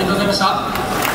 りがとうございました。